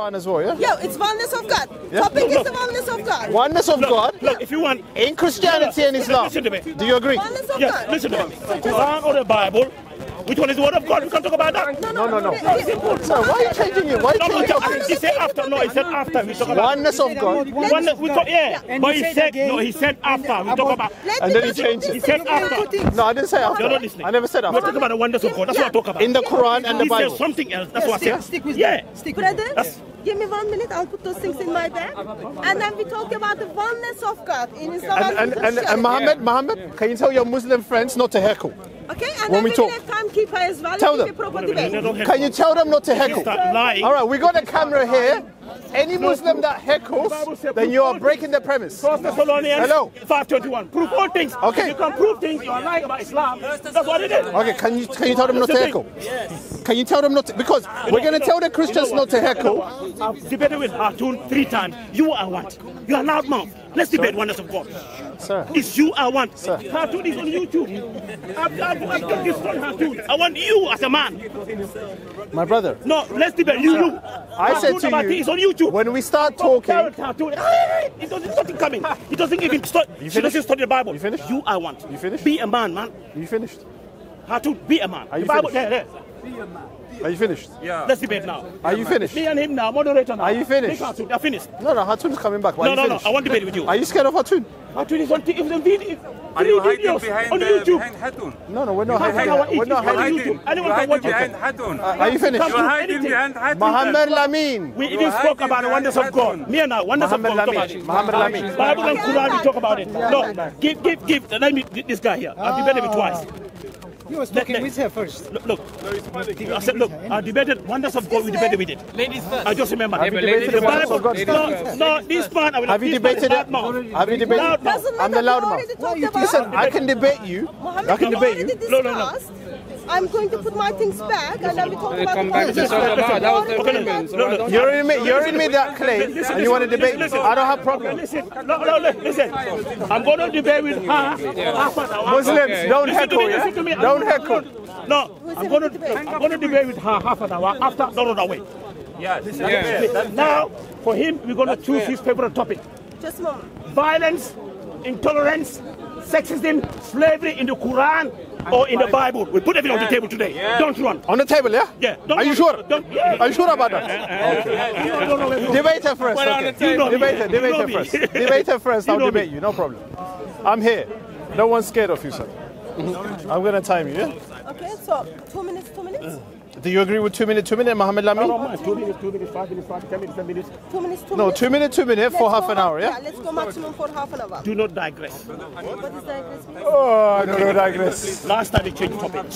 Quran as well, yeah? Yeah, it's oneness of God. Yeah. Topic is the oneness of God. Oneness of God? Look, if you want... In Christianity and Islam. Listen to me. Do you agree? Oneness of God. Listen to me. Quran or the Bible... Which one is the word of God? We can't talk about that. No. Simple. Sir, why are you changing it? Why are you changing it? He said after. No, he said after. We talk about oneness of God. Oneness. We talk. Yeah. But he said no. He said after. We talk about. And then he changed it. He said after. No, I didn't say after. You're not listening. I never said after. We're talking about the oneness of God. That's what I talk about. In the Quran and the Bible. He says something else. That's what I said. Stick with that. Yeah. Brother, give me 1 minute. I'll put those things in my bag, and then we talk about the oneness of God in Islam. And Muhammad, can you tell your Muslim friends not to heckle? Okay, and when we talk, timekeeper as well. Tell them. Can you tell them not to heckle? All right, we got a camera here. Any Muslim that heckles, then you are breaking the premise. First Thessalonians 5:21. Prove all things. Okay. You can prove things. You are lying about Islam. That's what it is. Okay. Can you tell them not to heckle? Yes. Can you tell them not to? Because we're going to tell the Christians not to heckle. I've debated with Hatun 3 times. You are what? You are loudmouth. Let's debate oneness of God. Sir. It's you I want. Sir. Hatun is on YouTube. I've got this from Hatun. I want you as a man. My brother. No, let's debate. You. I said to you. It's on YouTube. When we start talking. It's nothing coming. It doesn't even start. She doesn't study the Bible. You finished? You I want. You finished? Be a man, man. You finished? Hatun, be a man. Are you the Bible, there. Be a man. Are you finished? Yeah. Let's debate now. Are you finished? Me and him now, moderator now. Are you finished? Hatun. I finished. No, Hatun's coming back. No. I want to debate with you. Are you scared of Hatun? Hatun is on TV. Are you hiding behind Hatun? No, we're not hiding. We're not hiding. Anyone can watch behind Hatun. Are you finished? You're hiding behind Hatun. Muhammad Lamine. We even spoke about the wonders of God. Me and I, wonders of God. Muhammad Lamine. Bible and Quran, we talk about it. No, give. Let me this guy here. I've debated him twice. You were talking with her first. Look, I debated wonders of God. We debated with it. Ladies first. I just remembered. Have you debated the Bible? No, this part. Have you debated it? Have you debated? I'm the loudmouth. Listen, I can debate you. I can debate you. No. I'm going to put my things back and then we talk about the You're in me that claim and you want to debate. I don't have problem. Listen. I'm going to debate with her. Muslims, don't heckle, yeah? Don't heckle. No, I'm going to debate with her half an hour after the way. Yes. Now, for him, we're going to choose his favorite topic. Just a moment. Violence, intolerance, sexism, slavery in the Quran or in the Bible. We put everything on the table today. Yeah. Don't run. On the table, yeah? Yeah. Are you sure? Are you sure about that? Okay. Debate her first. Okay. Debate her first. Debate her first. I'll debate you. No problem. I'm here. No one's scared of you, sir. I'm going to time you, yeah? Okay, so 2 minutes, 2 minutes? Do you agree with 2 minute, Muhammad Lamine? No, 2 minutes, 5 minutes, 5 minutes, 10 minutes, 10 minutes. 2 minutes? No, 2 minutes, 2 minutes for half an hour, yeah? Yeah, let's go maximum for half an hour. Do not digress. What is digress? Oh, do not digress. Last time we changed topic.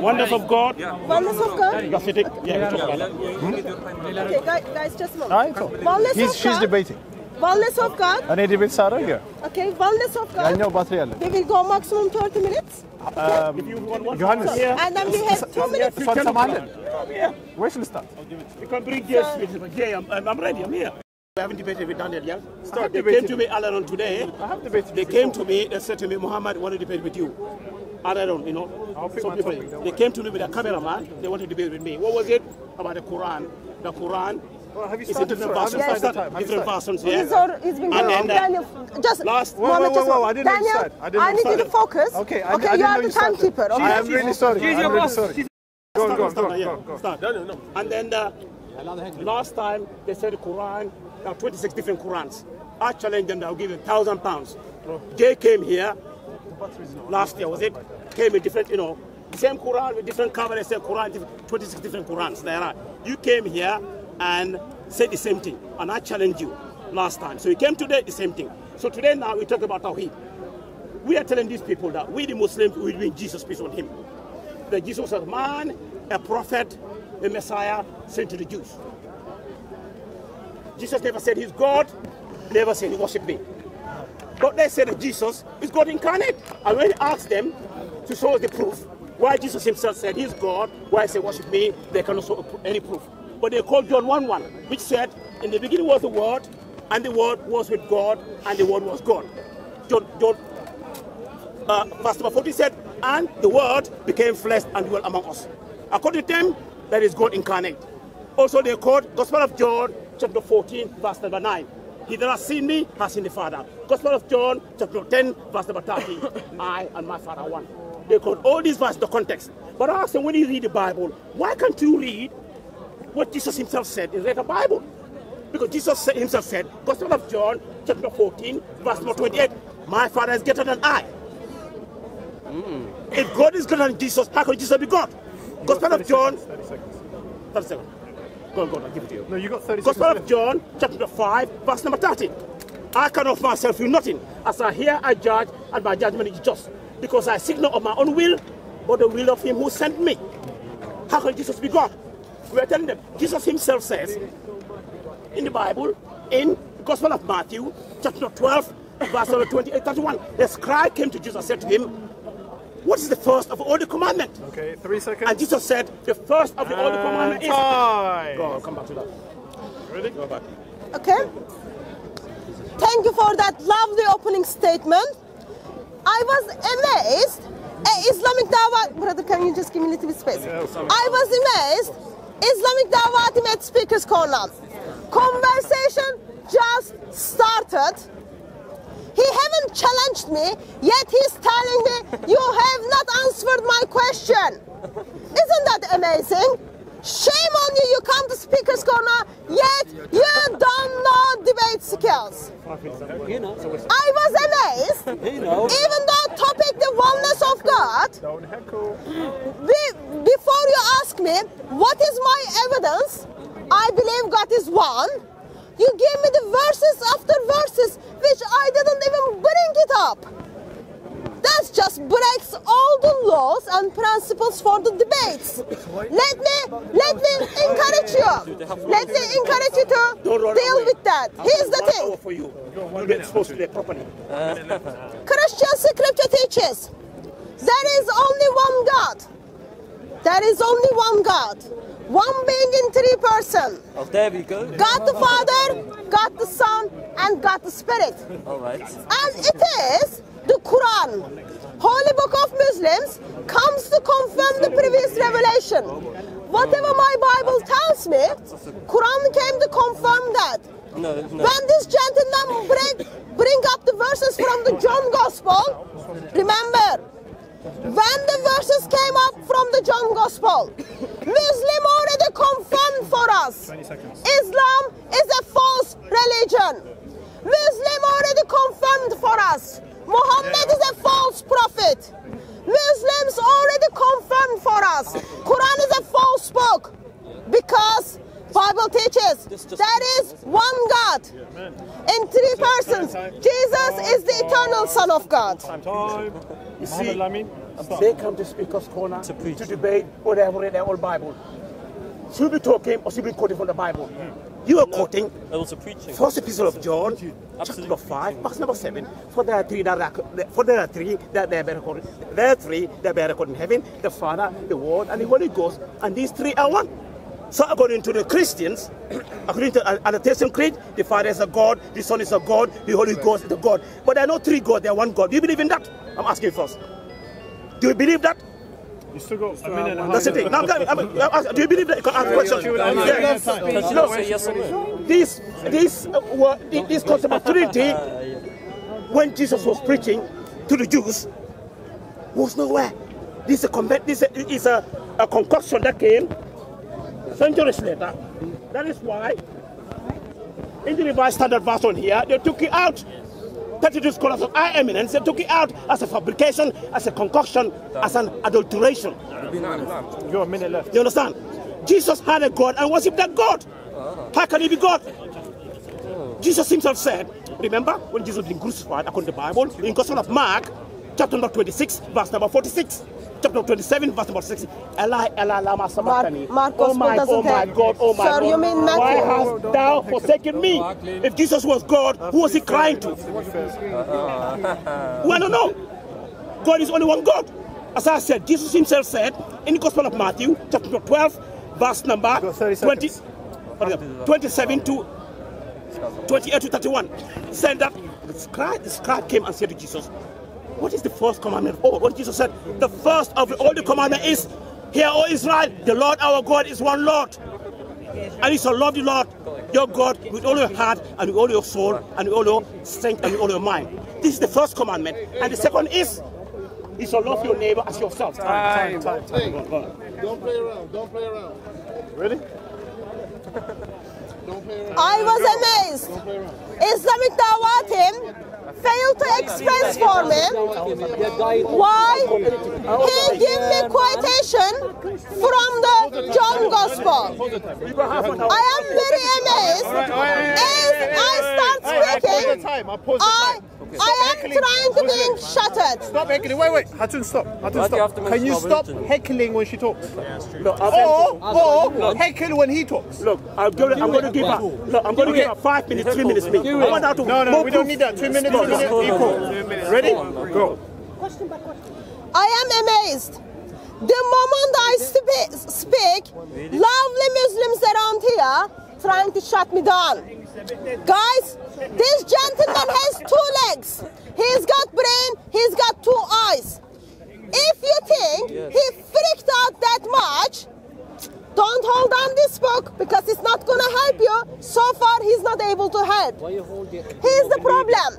Wonders of God. Wonders of God? Yeah, we talked about that. Okay, guys, just a moment. Wonders of God. She's debating. Wonders of God. And it debates Sarah here. Okay, wonders of God. I know, but really. We will go maximum 30 minutes. Johannes. And then we have 2 minutes. Where should we start? You can bring I'm ready, I'm here. I haven't debated with Daniel yet. They came to me earlier on today. I have debated. They came to me and said to me, Muhammad, I want to debate with you. Earlier on, you know. They came to me with a cameraman. They want to debate with me. What was it? About the Quran. The Quran. Well, have you started? It's different versions. Yes. Different versions, yeah. It's been going on. Just last moment. Whoa, I didn't understand. I need you to focus. Okay, you are the timekeeper. Okay. I am really sorry. I'm really sorry. Go. Start. No. And then last time they said Quran, there are 26 different Qurans. I challenge them that I'll give them £1,000. They came here last year, was it? Came with different, you know, same Quran with different cover. They said Quran, 26 different Qurans. There are. You came here and said the same thing, and I challenged you last time. So you came today, the same thing. So today now we talk about Tawheed. We are telling these people that we the Muslims, we bring Jesus, peace on him. That Jesus was a man, a prophet, a Messiah sent to the Jews. Jesus never said he's God, never said he worshiped me. But they said that Jesus is God incarnate. And when he asked them to show us the proof, why Jesus himself said he's God, why he said worship me, they cannot show any proof. But they called John 1:1, which said, in the beginning was the Word, and the Word was with God, and the Word was God. John 1:40 said, and the Word became flesh and dwelt among us. According to them, that is God incarnate. Also they called Gospel of John chapter 14, verse number 9. He that has seen me has seen the Father. Gospel of John, chapter 10, verse number 30. I and my Father are one. They got all these verses, the context. But I ask them, when you read the Bible, why can't you read what Jesus himself said in the Bible? Because Jesus himself said, Gospel of John, chapter 14, verse number 28, my Father is greater than I. Mm. If God is greater than Jesus, how can Jesus be God? Gospel of John, 30 seconds. Go on, go on, I'll give it to you. No, you got 30 Gospel seconds. Gospel of John, chapter 5, verse number 30. I can of myself do nothing. As I hear, I judge, and my judgment is just. Because I seek not of my own will, but the will of him who sent me. How can Jesus be God? We are telling them, Jesus himself says, in the Bible, in the Gospel of Matthew, chapter 12, verse 28, 31, the scribe came to Jesus and said to him, what is the first of all the commandments? Okay, 3 seconds. And Jesus said, the first of all the commandments is... Go on, come back to that. Ready? Go back. Okay. Thank you for that lovely opening statement. I was amazed at Islamic Dawah... Brother, can you just give me a little bit of space? Yeah, I was amazed Islamic Dawah Team at Speaker's Corner. Conversation just started. He haven't challenged me, yet he's telling me, you have not answered my question. Isn't that amazing? Shame on you, you come to Speaker's Corner, yet you don't know debate skills. I was amazed, even though topic the oneness of God, before you ask me, what is my evidence? I believe God is one. You gave me the verses after verses, which I didn't even bring it up. That just breaks all the laws and principles for the debates. Let me encourage you. Let me encourage you to deal with that. Here's the thing. You get exposed to that properly. Christian scripture teaches there is only one God. There is only one God. One being in three persons. Oh, there we go. God the Father, God the Son, and God the Spirit. All right. And it is the Quran, Holy Book of Muslims, comes to confirm the previous revelation. Whatever my Bible tells me, Quran came to confirm that. No. When this gentleman bring up the verses from the John Gospel, remember, when the verses came up from the John Gospel, Muslim already confirmed for us, Islam is a false religion. Muslim already confirmed for us, Muhammad is a false prophet. Muslims already confirmed for us, Quran is a false book. Because Bible teaches there is one God in three persons. Jesus is the eternal Son of God. You see, they come to Speaker's Corner to debate or they have read their old Bible. She'll be talking or she'll be quoting from the Bible. You are quoting First Epistle of John, chapter 5, verse number 7. For there are three that bear record in heaven, the Father, the Word, and the Holy Ghost, and these three are one. So according to the Christians, according to the Athanasian Creed, the Father is a God, the Son is a God, the Holy Ghost is a God. But there are not three gods, there are one God. Do you believe in that? I'm asking you first. Do you believe that? You still got that's the thing. Now, do you believe that? You can ask questions. This concept of Trinity, when Jesus was preaching to the Jews, was nowhere. This is a concoction that came centuries later. That is why in the Revised Standard Version here, they took it out. 32 scholars of high eminence, they took it out as a fabrication, as a concoction, as an adulteration. You're a minute left. You understand? Jesus had a God and worshipped that God. How can he be God? Jesus himself said, remember when Jesus was crucified according to the Bible, in the Gospel of Mark, chapter number 26, verse number 46. Chapter 27, verse number 6. Eli, Eli, lama sabachthani. Oh my God, oh my God. You mean Matthew? Why hast thou forsaken me? If Jesus was God, who was he crying to? Well, no. God is only one God. As I said, Jesus himself said in the Gospel of Matthew, chapter 12, verse number 27 to 28 to 31. Said that the scribe came and said to Jesus, what is the first commandment of all? What Jesus said, the first of all the commandment is, hear, O Israel, the Lord our God is one Lord. And you shall love the Lord your God with all your heart and with all your soul and with all your strength and with all your mind. This is the first commandment. And the second is, you shall love your neighbor as yourself. Don't play around. Don't play around. Ready? Don't play around. I was amazed. Islamic Dawah Team failed to express for me why he gave me quotation from the John Gospel. I am very amazed. As I start speaking, I am trying to be shattered. Stop heckling. Wait, wait. Hatun, stop. Hatun, stop. Can you stop heckling when she talks? Or heckle when he talks? Look, I'm going to give up. Look, I'm going to give up 5 minutes, 3 minutes. No, no, we don't need that. 2 minutes. Ready? Go. I am amazed. The moment I speak, lovely Muslims around here trying to shut me down. Guys, this gentleman has 2 legs. He's got brain, he's got 2 eyes. If you think he freaked out that much, don't hold on this book because it's not going to help you. So far, he's not able to help. Here's the problem.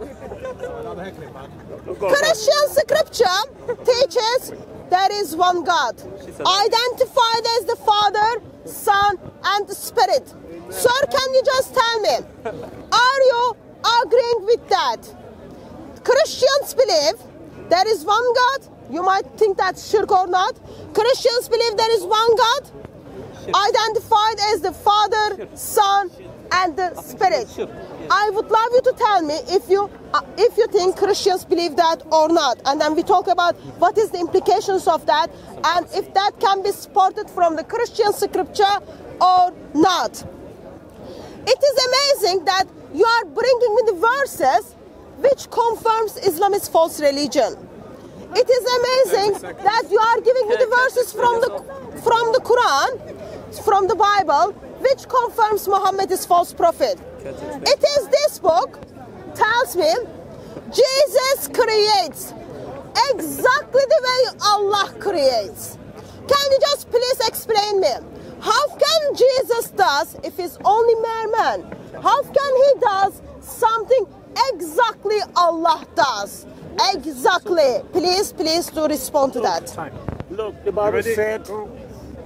Christian scripture teaches there is one God, identified as the Father, Son, and Spirit. Sir, can you just tell me, are you agreeing with that? Christians believe there is one God. You might think that's shirk or not. Christians believe there is one God, identified as the Father, Son, and the Spirit. I would love you to tell me if you think Christians believe that or not, and then we talk about what is the implications of that, and if that can be supported from the Christian scripture or not. It is amazing that you are bringing me the verses which confirms Islam is false religion. It is amazing that you are giving me the verses from the Quran, from the Bible, which confirms Muhammad is false prophet. It is this book tells me Jesus creates exactly the way Allah creates. Can you just please explain me, how can Jesus does, if he's only mere man, how can he does something exactly Allah does? Exactly. Please do respond to that. Look, the Bible said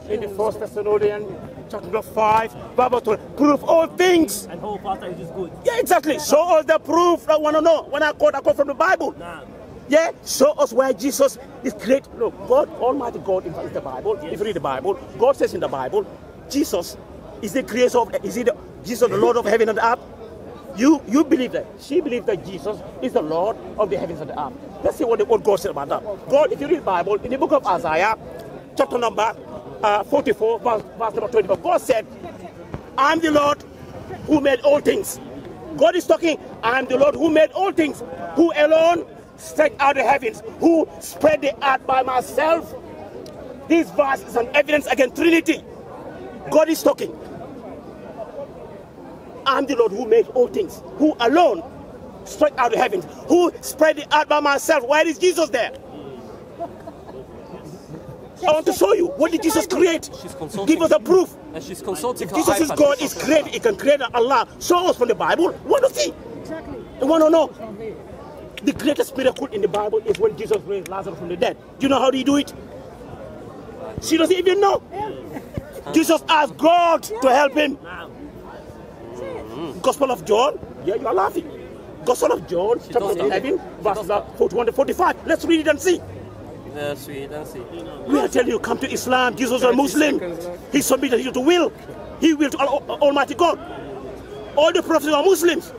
in the 1 Thessalonians chapter 5, Bible told, prove all things. And whole pastor is good. Yeah, exactly. Show us the proof that we want to know. When I quote from the Bible. Nah. Yeah, show us where Jesus is great. Look, God, Almighty God is the Bible. Yes. If you read the Bible, God says in the Bible, Jesus is the creator of, Jesus the Lord of heaven and earth? You believe that. She believes that Jesus is the Lord of the heavens and the earth. Let's see what God said about that. God, if you read the Bible, in the book of Isaiah, chapter number 44, verse number 24, God said, I am the Lord who made all things. God is talking, I am the Lord who made all things, who alone stretched out the heavens, who spread the earth by myself. This verse is an evidence against Trinity. God is talking, I am the Lord who made all things, who alone stretched out the heavens, who spread the earth by myself. Where is Jesus there? I want to show you. What did Jesus create? Give us a proof. And she's consulting. If Jesus is God, is created, he can create Allah. Show us from the Bible. We want to see. Exactly. You want to know. The greatest miracle in the Bible is when Jesus raised Lazarus from the dead. Do you know how he do it? She doesn't even know. Yeah. Jesus asked God to help him. Gospel of John. Yeah, you are laughing. Gospel of John, chapter 11, verses 41 to 45. Let's read it and see. We are telling you, come to Islam. Jesus is a Muslim. He submitted you to will. He willed to Almighty God. All the prophets are Muslims.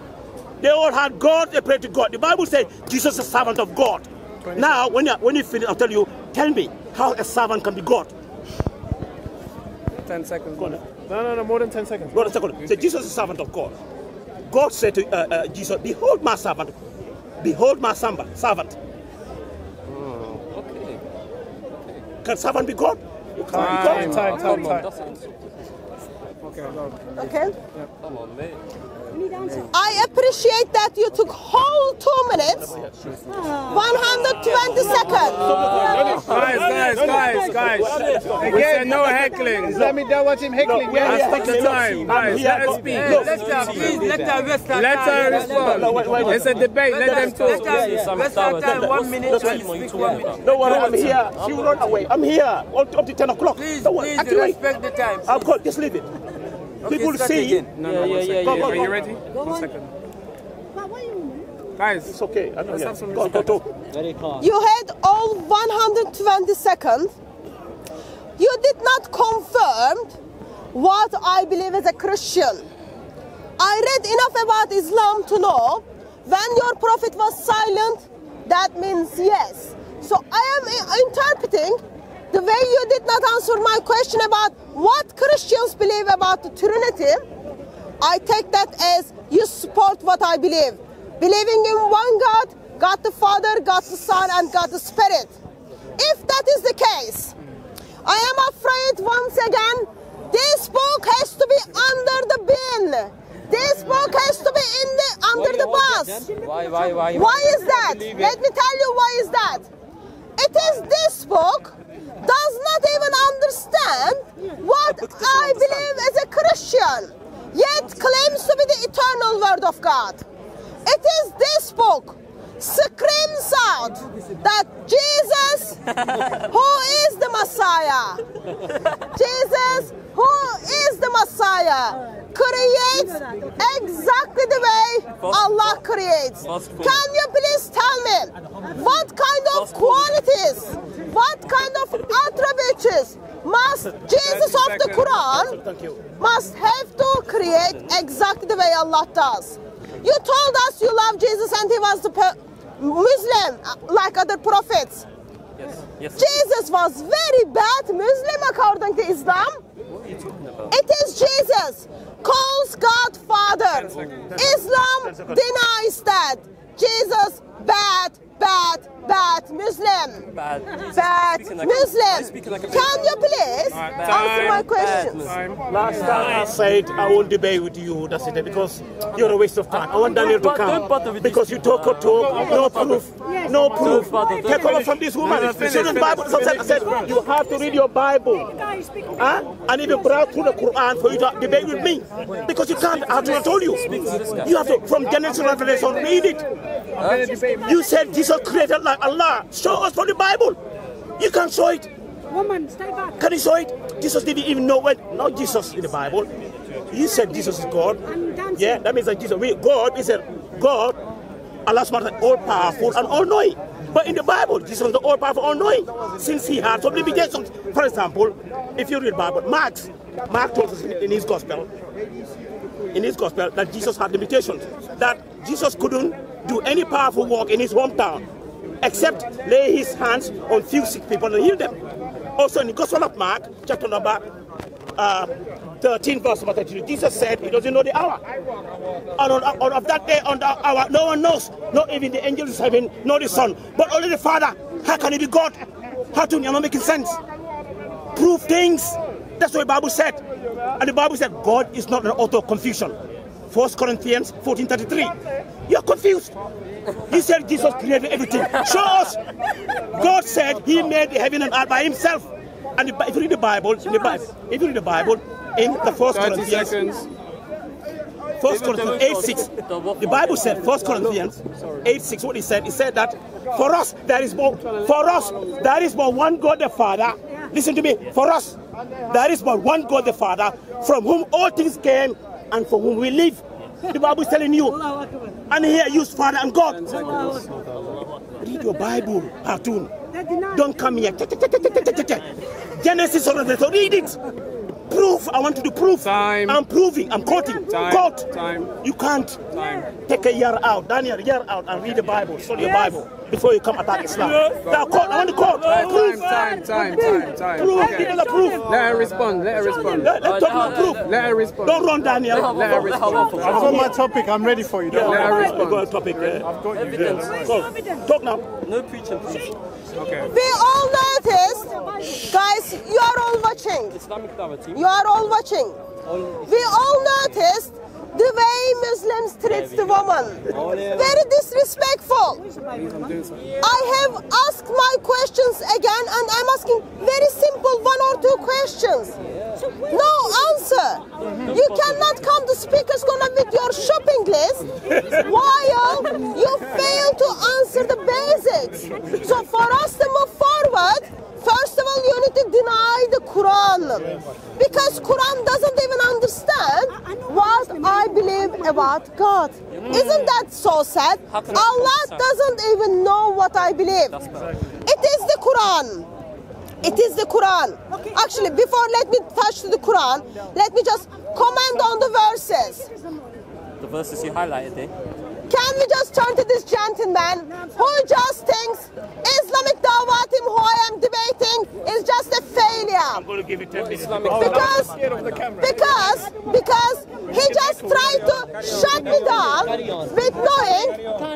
They all had God. They prayed to God. The Bible says Jesus is a servant of God. Now, when you finish, I'll tell you. Tell me how a servant can be God. 10 seconds. Go no, more than 10 seconds. More than 10 seconds. Say Jesus is a servant of God. God said to Jesus, "Behold my servant. Behold my servant." Can servant be God? You can't be God. Time. Okay. Come on, mate. I appreciate that you took whole 2 minutes, 120 seconds. Guys. Again, no heckling. Islamic Dawah Team heckling. Respect the time. Guys, let us speak. Let her respond. It's a debate. Let them talk. Let's have time. 1 minute. No, I'm here. She will run away. I'm here. Up to 10 o'clock. Please, respect the time. I've got. Just leave it. People see. Are you ready? One second. Guys, it's okay. I know. Go. You had all 120 seconds. You did not confirm what I believe as a Christian. I read enough about Islam to know when your prophet was silent, that means yes. So I am interpreting the way you did not answer my question about what Christians believe about the Trinity. I take that as you support what I believe. Believing in one God, God the Father, God the Son, and God the Spirit. If that is the case, I am afraid once again, this book has to be under the bin. This book has to be in under the bus. Why is that? Let me tell you why is that. It is this book does not even understand what I believe as a Christian, yet claims to be the eternal word of God. It is this book screams out that Jesus, who is the Messiah, Jesus, who is the Messiah, creates exactly the way Allah creates. Can you please tell me what kind of qualities, what kind of attributes must Jesus of the Quran must have to create exactly the way Allah does? You told us you love Jesus and he was the Muslim like other prophets. Yes. Yes. Jesus was very bad Muslim according to Islam. What are you talking about? It is Jesus calls God Father. Islam denies that. Jesus bad Muslim. Bad Muslim. Can you please answer my questions? Last time I said I won't debate with you, that's it, because you're a waste of time. I want Daniel to come because you talk, no proof, no proof. Take over from this woman. She doesn't Bible. I said you have to read your Bible, and even browse through the Quran for you to debate with me because you can't. I told you, you have to from Genesis to Revelation read it. You said Jesus created like Allah. Show us from the Bible. You can't show it. Woman, stay back. Can you show it? Jesus didn't even know when. Not Jesus in the Bible. You said Jesus is God. Yeah, that means that Jesus, God is a God. Allah is all powerful and all knowing. But in the Bible, Jesus is the all powerful, all knowing. Since he had some limitations. For example, if you read the Bible, Mark told us in his gospel, that Jesus had limitations. That Jesus couldn't do any powerful work in his hometown, except lay his hands on few sick people and heal them. Also in the Gospel of Mark, chapter number 13, verse 32, Jesus said he doesn't know the hour. And on of that day, on that hour, no one knows, not even the angels in heaven, nor the Son, but only the Father. How can he be God? Hatun, you're not making sense. Prove things. That's what the Bible said. And the Bible said God is not an author of confusion. 1 Corinthians 14:33. You're confused. He said Jesus created everything. Show us. God said he made the heaven and earth by himself. And if you read the Bible, in the 1 Corinthians 8:6, the Bible said 1 Corinthians 8:6, what he said, that for us there is but one God the Father. Listen to me, for us there is but one God the Father, from whom all things came and for whom we live. The Bible is telling you. And here use Father and God. Read your Bible, Hatun. Don't come here. Genesis or so read it. Proof. I want to do proof. Time. I'm proving. I'm quoting. God. Time. You can't. Time. Take a year out, Daniel. Year out and read the Bible. Study your Bible before you come attack Islam. Now, I want to quote. Proof. Time. Proof. Okay. Give us a proof. Let her respond. Let's talk about proof. Let her respond. Don't run, Daniel. Let her respond. I've got my topic. I'm ready for you. Let her respond. I've got a topic. I've got evidence. Talk now. No preaching, please. Okay. We all noticed, guys, you are all watching. Islamic Dawah Team. You are all watching. We all noticed the way Muslims treats the woman. Very disrespectful. I have asked my questions again, and I'm asking very simple one or two questions. No answer. You cannot come to speaker's corner with your shopping list while you fail to answer the basics. So for us to move forward, first of all, you need to deny the Quran, because Quran doesn't even understand what I believe about God. Isn't that so sad? Allah doesn't even know what I believe. It is the Quran. It is the Quran. Actually, before let me touch to the Quran, let me just comment on the verses. The verses you highlighted there. Can we just turn to this gentleman who just thinks Islamic Dawah Team, who I am debating, is just a failure? I'm going to give you 10 minutes. Because he just tried to shut me down with knowing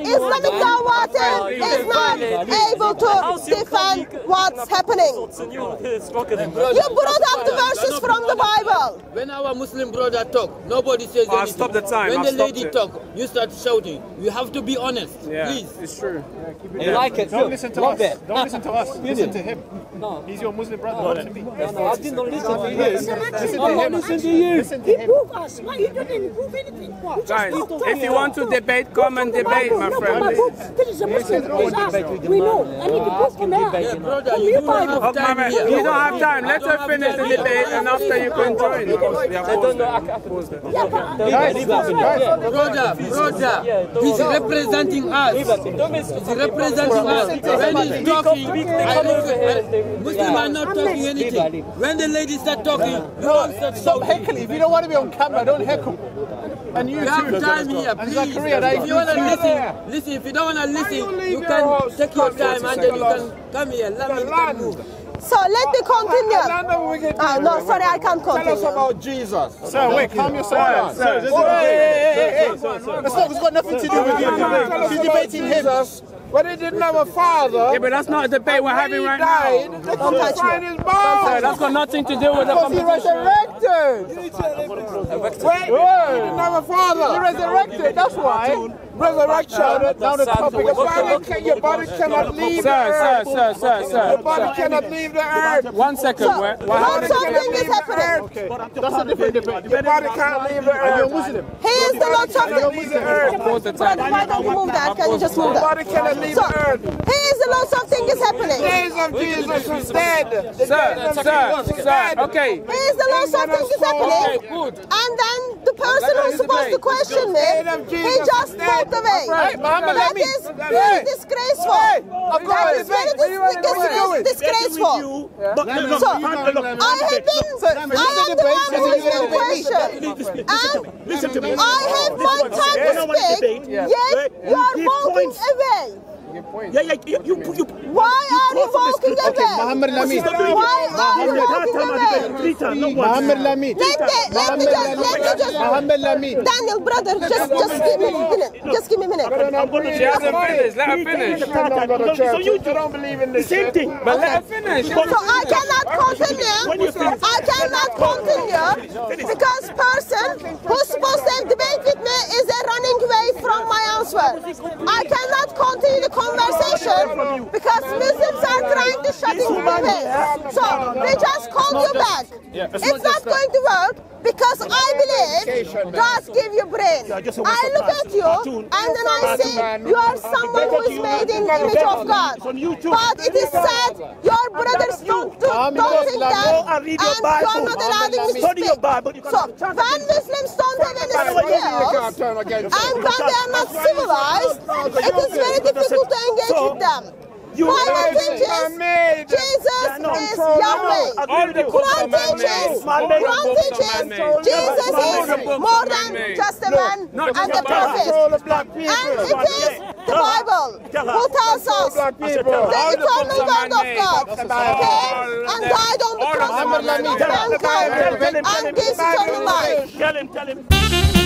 Islamic Dawah Team is not able to defend what's happening. You brought up the verses from the Bible. When our Muslim brother talks, nobody says anything. Stop the time. When the lady talks, you start shouting. You have to be honest, please. It's true. Yeah, keep it like it. Don't listen to us. Don't listen to us. Listen to him. No. He's your Muslim brother. No, I did not listen to you. I'm not listening to you. He proved us. Why you didn't prove anything? Guys, if you want to debate, come and debate, my friend. There is a Muslim. We know. I need to prove him out. You don't have time. Let her finish the debate, and after you can join. I don't know. I pause that. Brother. He's representing us. He's representing us. When he's talking, Muslims are not talking anything. When the ladies are talking, stop heckling. If you don't want to be on camera, don't heckle. And you have time here, please. If you want to listen, if you don't want to listen, you can take your time and then you can come here. Let me move. So let me continue. No, sorry, I can't continue. Tell us about Jesus. Sir, wait, calm yourself down. It's got nothing to do with you. She's debating him. But he didn't have a father. Yeah, but that's not a debate we're having right now. They couldn't find his mom. Sir, that's got nothing to do with the competition. Because he resurrected. Wait, he didn't have a father. He resurrected, that's why. Resurrection, now the topic. Your body cannot leave the earth. Sir. Your body cannot leave the earth. 1 second. Something is happening. Okay. That's a different debate. Your body can't leave the earth. You're Muslim. He is the Lord of the earth. Why don't you move that? Can you just move that? Your body cannot leave the earth. He is the Lord. Something is happening. The days of Jesus is dead. Sir. Okay. He is the Lord. Something is happening. And then the person who's supposed to question me, he just walked away. That is very disgraceful. That is very disgraceful. So I am the one who is being questioned. And I have my time to speak, yet you are walking away. Why are you walking away? Muhammad Lamine. Why are you walking away? Muhammad Lamine. Let me just. Muhammad Lamine. Daniel, brother, just give me a minute. Just give me a minute. Let her finish. So you don't believe in the same thing. But let her finish. So I cannot continue. Because person who's supposed to debate with me is running away from my answer. I cannot continue the conversation because Muslims are trying to shut him away. So we just call you back. It's not going to work because I believe God give you brain. I look at you and then I say you are someone who is made in the image of God. But it is sad your brothers don't think that, and you are not allowed to speak. So when Muslims don't have any skills and when they are not civilized, it is very difficult to engage with them. Bible teaches Jesus is Yahweh. Quran teaches Jesus is more than just a man and a prophet. And it is the Bible who tells us the eternal God of God came and died on the cross for mankind and gives eternal life.